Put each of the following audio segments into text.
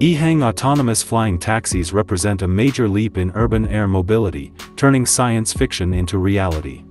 Ehang autonomous flying taxis represent a major leap in urban air mobility, turning science fiction into reality.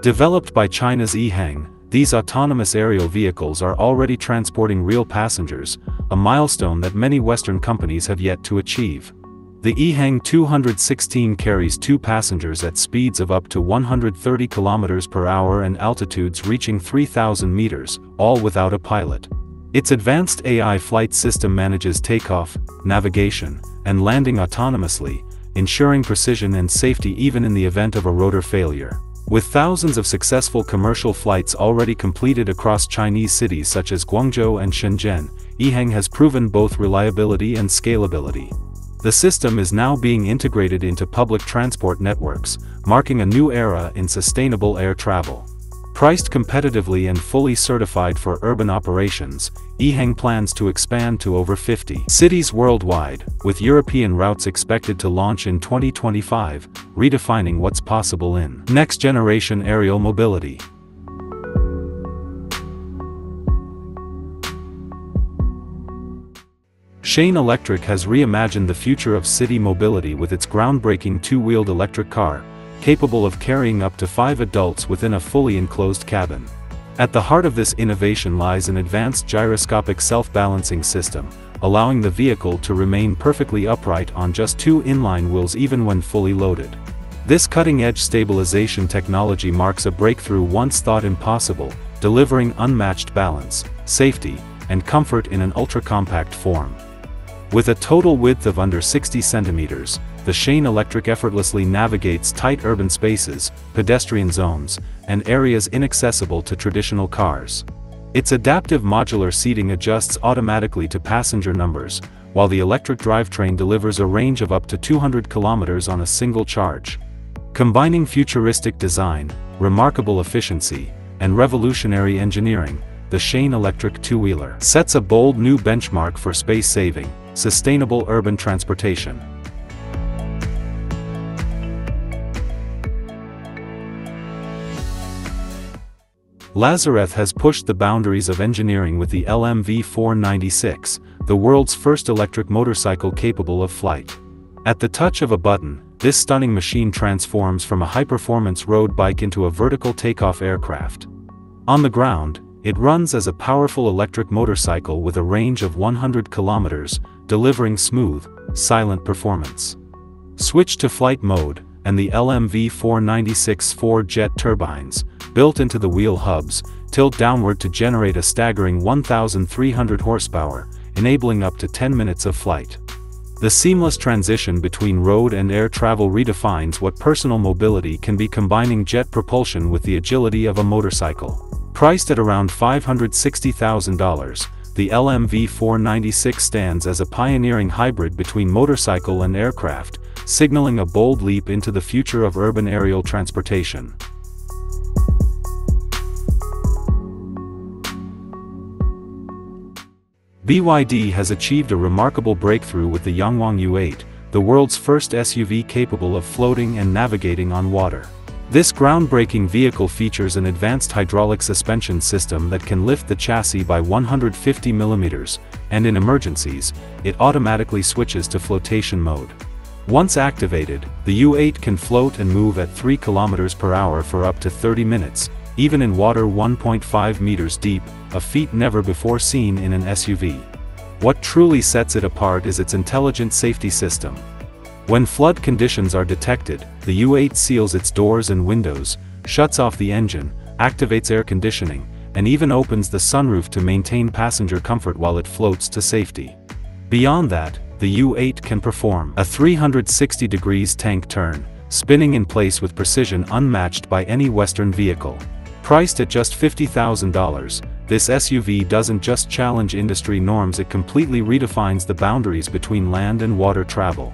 Developed by China's Ehang, these autonomous aerial vehicles are already transporting real passengers, a milestone that many Western companies have yet to achieve. The Ehang 216 carries two passengers at speeds of up to 130 km per hour and altitudes reaching 3,000 meters, all without a pilot. Its advanced AI flight system manages takeoff, navigation, and landing autonomously, ensuring precision and safety even in the event of a rotor failure. With thousands of successful commercial flights already completed across Chinese cities such as Guangzhou and Shenzhen, Ehang has proven both reliability and scalability. The system is now being integrated into public transport networks, marking a new era in sustainable air travel. Priced competitively and fully certified for urban operations, Ehang plans to expand to over 50 cities worldwide, with European routes expected to launch in 2025, redefining what's possible in next-generation aerial mobility. Shane Electric has reimagined the future of city mobility with its groundbreaking two-wheeled electric car, capable of carrying up to 5 adults within a fully enclosed cabin. At the heart of this innovation lies an advanced gyroscopic self-balancing system, allowing the vehicle to remain perfectly upright on just 2 inline wheels even when fully loaded. This cutting-edge stabilization technology marks a breakthrough once thought impossible, delivering unmatched balance, safety, and comfort in an ultra-compact form. With a total width of under 60 centimeters, the Shane Electric effortlessly navigates tight urban spaces, pedestrian zones, and areas inaccessible to traditional cars. Its adaptive modular seating adjusts automatically to passenger numbers, while the electric drivetrain delivers a range of up to 200 kilometers on a single charge. Combining futuristic design, remarkable efficiency, and revolutionary engineering, the Shane Electric two-wheeler sets a bold new benchmark for space-saving, sustainable urban transportation. Lazareth has pushed the boundaries of engineering with the LMV 496, the world's first electric motorcycle capable of flight. At the touch of a button, this stunning machine transforms from a high-performance road bike into a vertical takeoff aircraft. On the ground, it runs as a powerful electric motorcycle with a range of 100 kilometers, delivering smooth, silent performance. Switch to flight mode, and the LMV 496-4 jet turbines, built into the wheel hubs, tilt downward to generate a staggering 1,300 horsepower, enabling up to 10 minutes of flight. The seamless transition between road and air travel redefines what personal mobility can be, combining jet propulsion with the agility of a motorcycle. Priced at around $560,000, the LMV 496 stands as a pioneering hybrid between motorcycle and aircraft, signaling a bold leap into the future of urban aerial transportation. BYD has achieved a remarkable breakthrough with the Yangwang U8, the world's first SUV capable of floating and navigating on water. This groundbreaking vehicle features an advanced hydraulic suspension system that can lift the chassis by 150 millimeters, and in emergencies, it automatically switches to flotation mode. Once activated, the U8 can float and move at 3 kilometers per hour for up to 30 minutes, even in water 1.5 meters deep, a feat never before seen in an SUV. What truly sets it apart is its intelligent safety system. When flood conditions are detected, the U8 seals its doors and windows, shuts off the engine, activates air conditioning, and even opens the sunroof to maintain passenger comfort while it floats to safety. Beyond that, the U8 can perform a 360 degrees tank turn, spinning in place with precision unmatched by any Western vehicle. Priced at just $50,000, this SUV doesn't just challenge industry norms, it completely redefines the boundaries between land and water travel.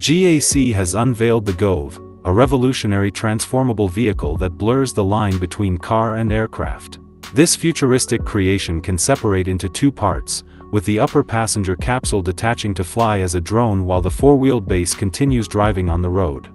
GAC has unveiled the GOVE, a revolutionary transformable vehicle that blurs the line between car and aircraft. This futuristic creation can separate into two parts, with the upper passenger capsule detaching to fly as a drone while the four-wheeled base continues driving on the road.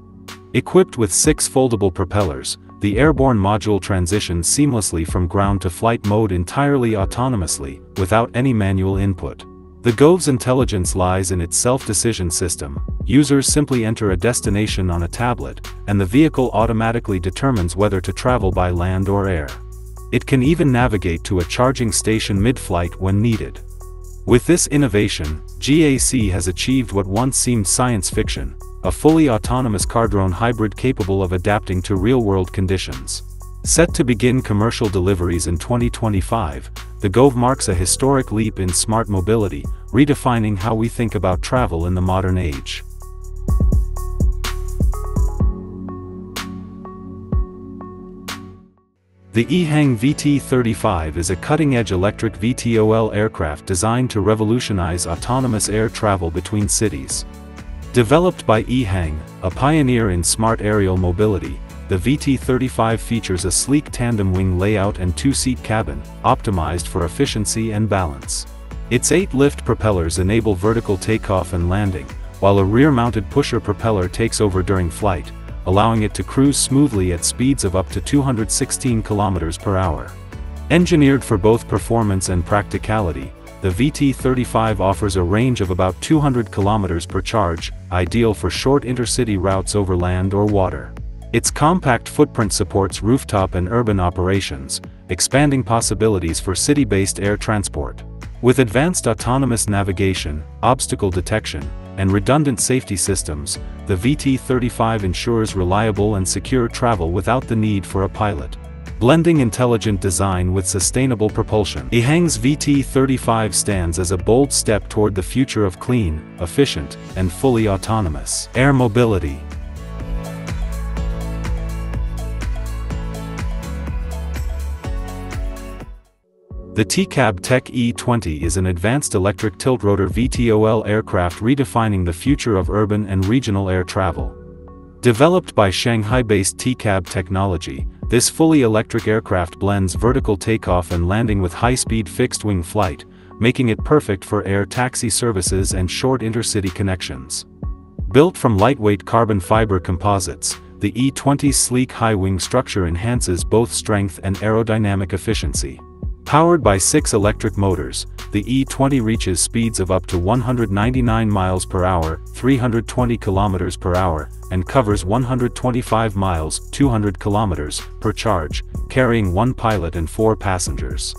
Equipped with 6 foldable propellers, the airborne module transitions seamlessly from ground to flight mode entirely autonomously, without any manual input. The GOVE's intelligence lies in its self-decision system. Users simply enter a destination on a tablet, and the vehicle automatically determines whether to travel by land or air. It can even navigate to a charging station mid-flight when needed. With this innovation, GAC has achieved what once seemed science fiction, a fully autonomous car-drone hybrid capable of adapting to real-world conditions. Set to begin commercial deliveries in 2025, the GOVE marks a historic leap in smart mobility, redefining how we think about travel in the modern age. The EHang VT35 is a cutting-edge electric VTOL aircraft designed to revolutionize autonomous air travel between cities. Developed by EHang, a pioneer in smart aerial mobility, the VT35 features a sleek tandem wing layout and two-seat cabin, optimized for efficiency and balance. Its 8 lift propellers enable vertical takeoff and landing, while a rear-mounted pusher propeller takes over during flight, allowing it to cruise smoothly at speeds of up to 216 km per hour. Engineered for both performance and practicality, the VT35 offers a range of about 200 km per charge, ideal for short intercity routes over land or water. Its compact footprint supports rooftop and urban operations, expanding possibilities for city-based air transport. With advanced autonomous navigation, obstacle detection, and redundant safety systems, the VT35 ensures reliable and secure travel without the need for a pilot. Blending intelligent design with sustainable propulsion, Ehang's VT35 stands as a bold step toward the future of clean, efficient, and fully autonomous air mobility. The TCab Tech E20 is an advanced electric tiltrotor VTOL aircraft redefining the future of urban and regional air travel. Developed by Shanghai-based TCab Technology, this fully electric aircraft blends vertical takeoff and landing with high-speed fixed-wing flight, making it perfect for air taxi services and short intercity connections. Built from lightweight carbon fiber composites, the E20's sleek high-wing structure enhances both strength and aerodynamic efficiency. Powered by 6 electric motors, the E20 reaches speeds of up to 199 miles per hour, 320 kilometers per hour, and covers 125 miles, 200 kilometers per charge, carrying 1 pilot and 4 passengers.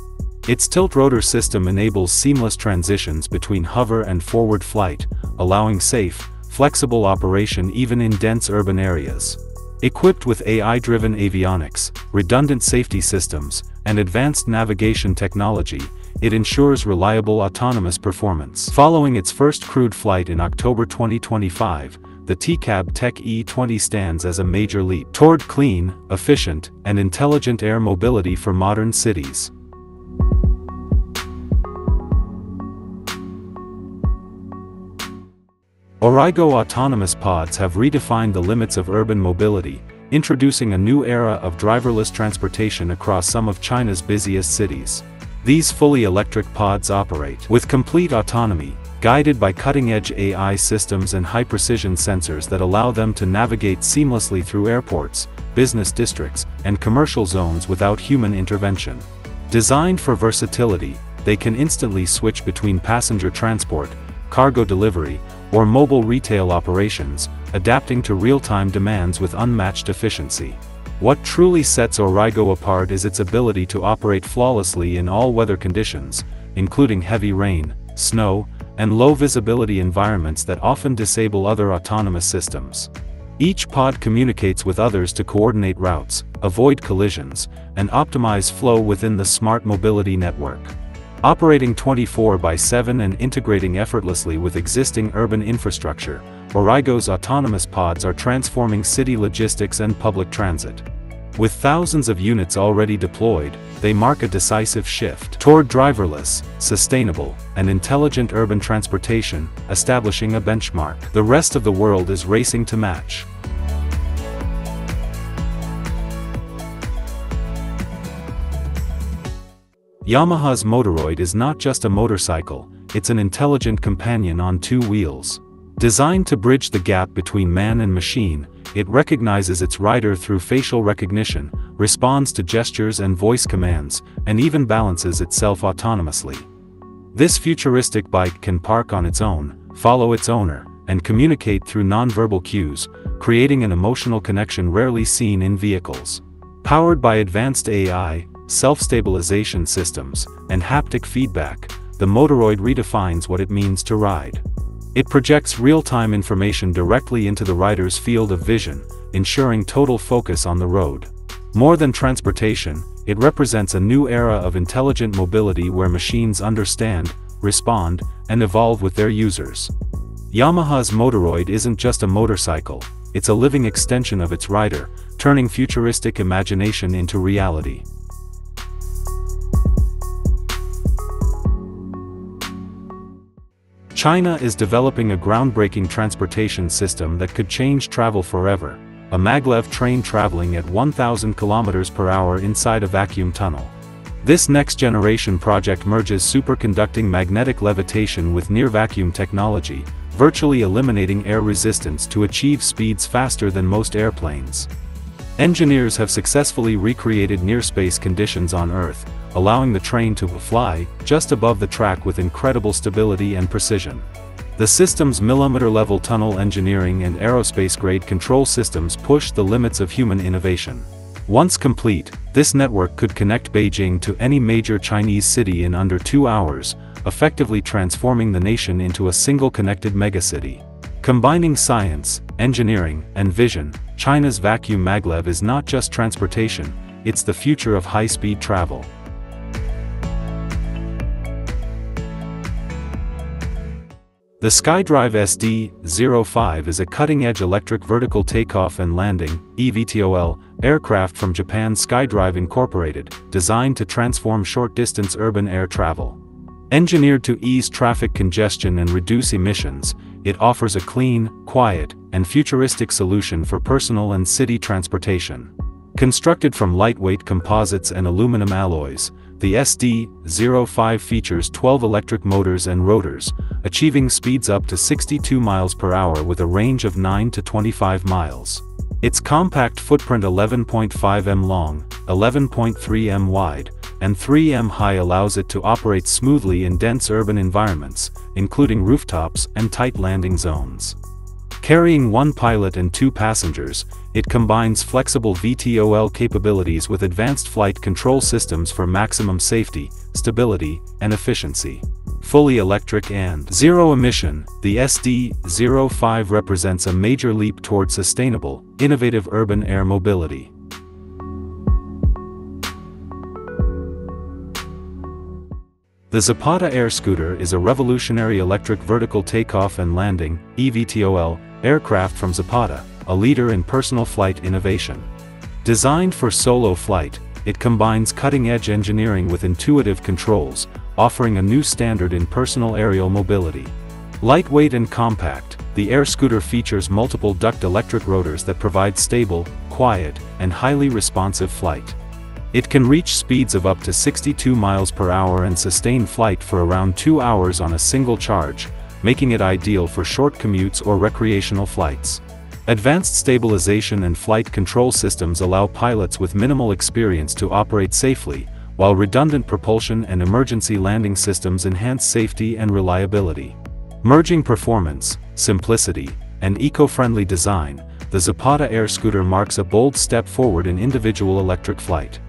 Its tiltrotor system enables seamless transitions between hover and forward flight, allowing safe, flexible operation even in dense urban areas. Equipped with AI-driven avionics, redundant safety systems, and advanced navigation technology, it ensures reliable autonomous performance. Following its first crewed flight in October 2025, the TCab Tech E20 stands as a major leap toward clean, efficient, and intelligent air mobility for modern cities. Aurrigo autonomous pods have redefined the limits of urban mobility, introducing a new era of driverless transportation across some of China's busiest cities. These fully electric pods operate with complete autonomy, guided by cutting-edge AI systems and high-precision sensors that allow them to navigate seamlessly through airports, business districts, and commercial zones without human intervention. Designed for versatility, they can instantly switch between passenger transport, cargo delivery, or mobile retail operations, adapting to real-time demands with unmatched efficiency. What truly sets Aurrigo apart is its ability to operate flawlessly in all weather conditions, including heavy rain, snow, and low-visibility environments that often disable other autonomous systems. Each pod communicates with others to coordinate routes, avoid collisions, and optimize flow within the smart mobility network. Operating 24/7 and integrating effortlessly with existing urban infrastructure, Aurrigo's autonomous pods are transforming city logistics and public transit. With thousands of units already deployed, they mark a decisive shift toward driverless, sustainable, and intelligent urban transportation, establishing a benchmark the rest of the world is racing to match. Yamaha's Motoroid is not just a motorcycle, it's an intelligent companion on two wheels. Designed to bridge the gap between man and machine, it recognizes its rider through facial recognition, responds to gestures and voice commands, and even balances itself autonomously. This futuristic bike can park on its own, follow its owner, and communicate through nonverbal cues, creating an emotional connection rarely seen in vehicles. Powered by advanced AI, self-stabilization systems, and haptic feedback, the Motoroid redefines what it means to ride. It projects real-time information directly into the rider's field of vision, ensuring total focus on the road. More than transportation, it represents a new era of intelligent mobility where machines understand, respond, and evolve with their users. Yamaha's Motoroid isn't just a motorcycle, it's a living extension of its rider, turning futuristic imagination into reality. China is developing a groundbreaking transportation system that could change travel forever, a maglev train traveling at 1,000 kilometers per hour inside a vacuum tunnel. This next-generation project merges superconducting magnetic levitation with near-vacuum technology, virtually eliminating air resistance to achieve speeds faster than most airplanes. Engineers have successfully recreated near-space conditions on Earth, allowing the train to fly just above the track with incredible stability and precision. The system's millimeter-level tunnel engineering and aerospace-grade control systems push the limits of human innovation. Once complete, this network could connect Beijing to any major Chinese city in under 2 hours, effectively transforming the nation into a single connected megacity. Combining science, engineering, and vision, China's vacuum maglev is not just transportation, it's the future of high-speed travel. The SkyDrive SD-05 is a cutting-edge electric vertical takeoff and landing (eVTOL) aircraft from Japan's SkyDrive Incorporated, designed to transform short-distance urban air travel. Engineered to ease traffic congestion and reduce emissions, it offers a clean, quiet, and futuristic solution for personal and city transportation. Constructed from lightweight composites and aluminum alloys, the SD-05 features 12 electric motors and rotors, achieving speeds up to 62 miles per hour with a range of 9 to 25 miles. Its compact footprint 11.5 m long, 11.3 m wide, and 3 m high allows it to operate smoothly in dense urban environments, including rooftops and tight landing zones. Carrying one pilot and 2 passengers, it combines flexible VTOL capabilities with advanced flight control systems for maximum safety, stability, and efficiency. Fully electric and zero emission, the SD-05 represents a major leap toward sustainable, innovative urban air mobility. The Zapata AirScooter is a revolutionary electric vertical takeoff and landing (eVTOL) aircraft from Zapata, a leader in personal flight innovation. Designed for solo flight, it combines cutting-edge engineering with intuitive controls, offering a new standard in personal aerial mobility. Lightweight and compact, the AirScooter features multiple duct electric rotors that provide stable, quiet, and highly responsive flight. It can reach speeds of up to 62 miles per hour and sustain flight for around 2 hours on a single charge, making it ideal for short commutes or recreational flights. Advanced stabilization and flight control systems allow pilots with minimal experience to operate safely, while redundant propulsion and emergency landing systems enhance safety and reliability. Merging performance, simplicity, and eco-friendly design, the Zapata AirScooter marks a bold step forward in individual electric flight.